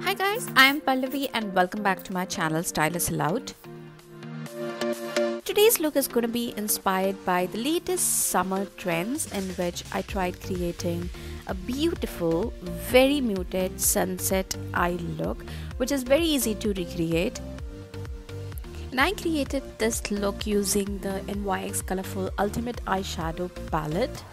Hi guys, I am Pallavi and welcome back to my channel Style A Silhouette. Today's look is going to be inspired by the latest summer trends, in which I tried creating a beautiful, very muted sunset eye look, which is very easy to recreate. And I created this look using the NYX Colorful Ultimate Eyeshadow Palette.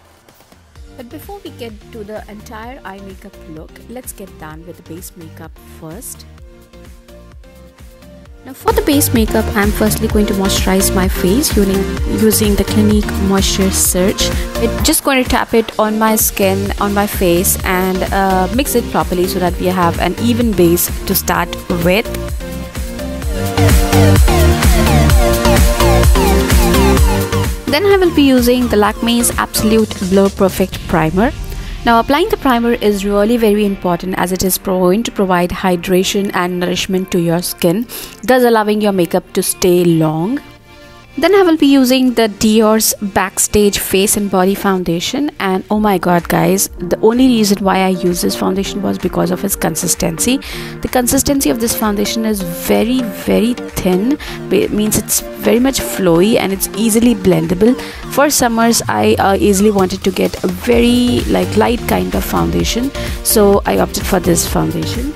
But before we get to the entire eye makeup look, let's get done with the base makeup first. Now for the base makeup, I'm firstly going to moisturize my face using the Clinique Moisture Surge. I'm just going to tap it on my skin, on my face, and mix it properly so that we have an even base to start with. Then I will be using the Lakme's Absolute Blur Perfect Primer. Now applying the primer is really very important, as it is going to provide hydration and nourishment to your skin, thus allowing your makeup to stay long. Then I will be using the Dior's Backstage Face and Body foundation, and oh my god guys, the only reason why I used this foundation was because of its consistency. The consistency of this foundation is very thin. It means it's very much flowy and it's easily blendable. For summers, I easily wanted to get a very light kind of foundation, so I opted for this foundation.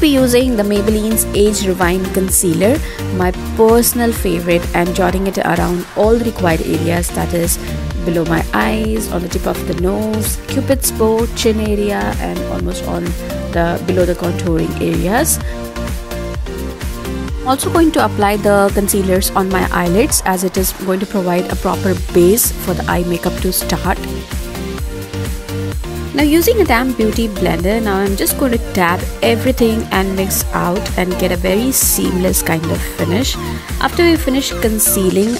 Be using the Maybelline's Age Rewind Concealer, my personal favorite, and dotting it around all the required areas, that is below my eyes, on the tip of the nose, cupid's bow, chin area, and almost on the below the contouring areas. Also going to apply the concealers on my eyelids, as it is going to provide a proper base for the eye makeup to start. Now using a damp beauty blender, now I'm just going to dab everything and mix out and get a very seamless kind of finish. After we finish concealing,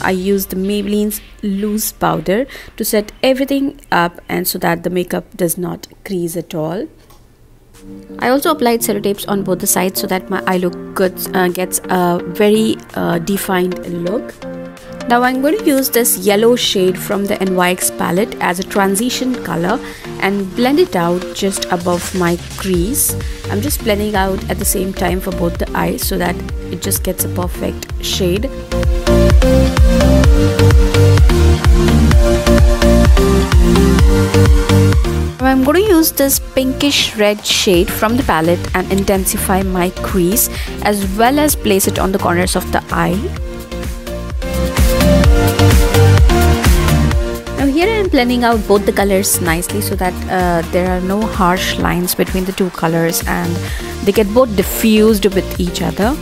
I use the Maybelline's loose powder to set everything up, and so that the makeup does not crease at all. I also applied sellotapes on both the sides so that my eye look gets a very defined look. Now I'm going to use this yellow shade from the NYX palette as a transition color and blend it out just above my crease. I'm just blending out at the same time for both the eyes so that it just gets a perfect shade. I'm going to use this pinkish red shade from the palette and intensify my crease, as well as place it on the corners of the eye. Here I am blending out both the colors nicely so that there are no harsh lines between the two colors and they get both diffused with each other.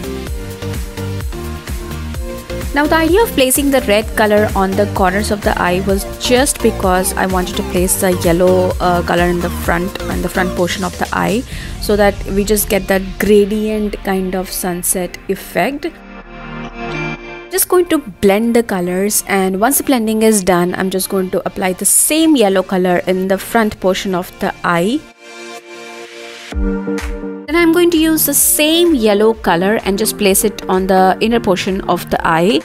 Now the idea of placing the red color on the corners of the eye was just because I wanted to place the yellow color in the front portion of the eye, so that we just get that gradient kind of sunset effect. Just going to blend the colors, and once the blending is done, I'm just going to apply the same yellow color in the front portion of the eye. Then I'm going to use the same yellow color and just place it on the inner portion of the eye.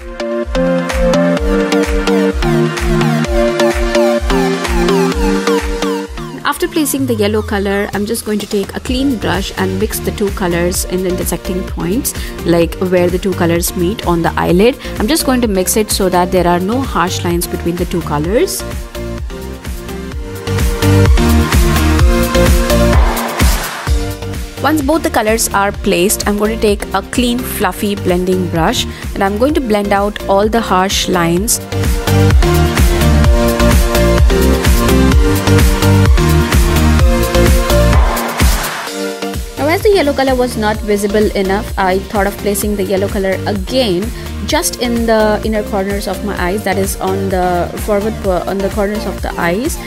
After placing the yellow color, I'm just going to take a clean brush and mix the two colors in the intersecting points, like where the two colors meet on the eyelid. I'm just going to mix it so that there are no harsh lines between the two colors. Once both the colors are placed, I'm going to take a clean fluffy blending brush and I'm going to blend out all the harsh lines. Now as the yellow color was not visible enough, I thought of placing the yellow color again just in the inner corners of my eyes, that is on the corners of the eyes,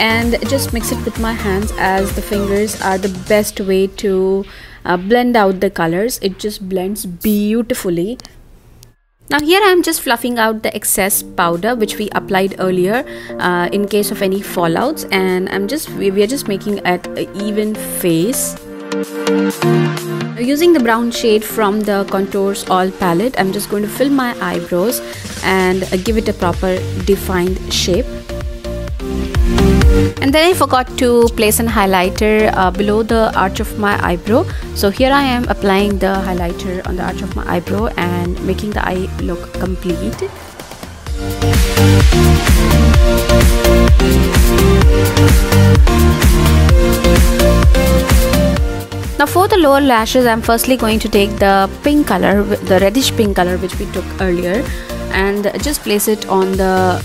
and just mix it with my hands, as the fingers are the best way to blend out the colors. It just blends beautifully. Now here I am just fluffing out the excess powder which we applied earlier in case of any fallouts, and we are just making an even face. Now using the brown shade from the Contours All palette, I'm just going to fill my eyebrows and give it a proper defined shape. And then I forgot to place an highlighter below the arch of my eyebrow. So here I am applying the highlighter on the arch of my eyebrow and making the eye look complete. Now for the lower lashes, I'm firstly going to take the pink color, the reddish pink color which we took earlier, and just place it on the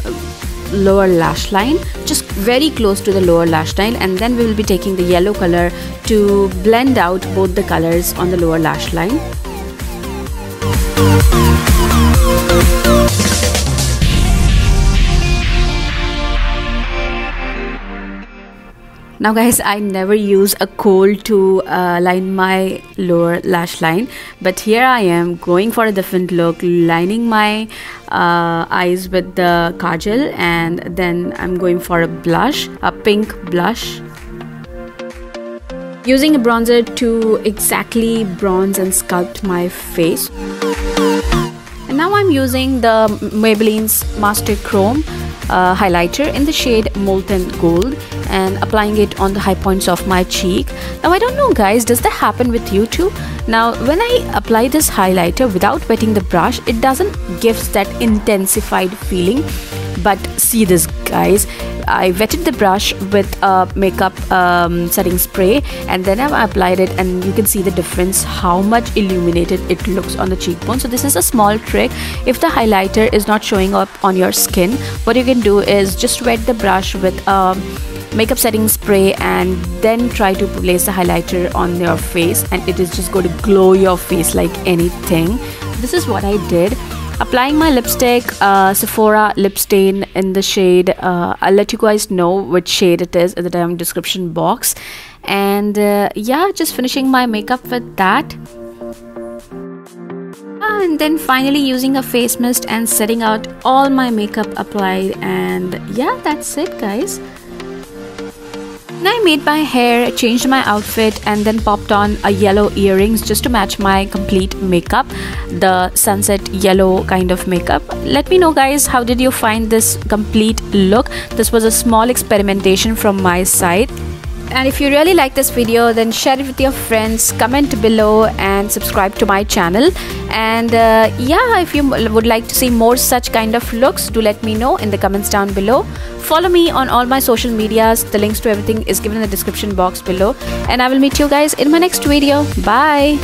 lower lash line, just very close to the lower lash line, and then we will be taking the yellow color to blend out both the colors on the lower lash line. Now guys, I never use a kohl to line my lower lash line, but here I am going for a different look, lining my eyes with the kajal, and then I'm going for a blush, a pink blush. Using a bronzer to exactly bronze and sculpt my face. And now I'm using the Maybelline's Master Chrome highlighter in the shade Molten Gold and applying it on the high points of my cheek. Now I don't know guys, does that happen with you too? Now when I apply this highlighter without wetting the brush, it doesn't give that intensified feeling, but see this guys, I wetted the brush with a makeup setting spray and then I've applied it, and you can see the difference how much illuminated it looks on the cheekbone. So this is a small trick. If the highlighter is not showing up on your skin, what you can do is just wet the brush with a makeup setting spray and then try to place the highlighter on your face, and it is just going to glow your face like anything. This is what I did. Applying my lipstick, Sephora Lip Stain in the shade, I'll let you guys know which shade it is in the down description box. And yeah, just finishing my makeup with that. And then finally using a face mist and setting out all my makeup applied, and yeah, that's it guys. Then I made my hair, changed my outfit, and then popped on a yellow earrings just to match my complete makeup, the sunset yellow kind of makeup. Let me know guys, how did you find this complete look? This was a small experimentation from my side. And if you really like this video, then share it with your friends, comment below, and subscribe to my channel. And yeah, if you would like to see more such kind of looks, do let me know in the comments down below. Follow me on all my social medias. The links to everything is given in the description box below. And I will meet you guys in my next video. Bye.